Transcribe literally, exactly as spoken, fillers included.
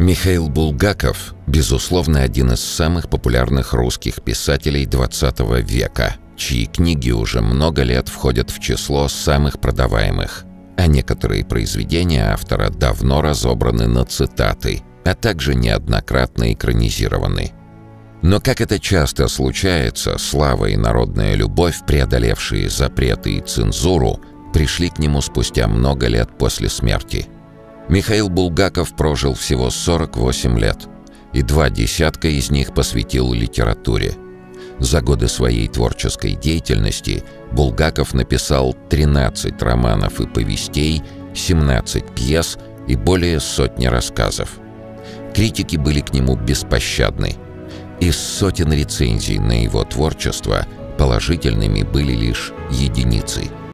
Михаил Булгаков, безусловно, один из самых популярных русских писателей двадцатого века, чьи книги уже много лет входят в число самых продаваемых, а некоторые произведения автора давно разобраны на цитаты, а также неоднократно экранизированы. Но, как это часто случается, слава и народная любовь, преодолевшие запреты и цензуру, пришли к нему спустя много лет после смерти. Михаил Булгаков прожил всего сорок восемь лет, и два десятка из них посвятил литературе. За годы своей творческой деятельности Булгаков написал тринадцать романов и повестей, семнадцать пьес и более сотни рассказов. Критики были к нему беспощадны. Из сотен рецензий на его творчество положительными были лишь единицы.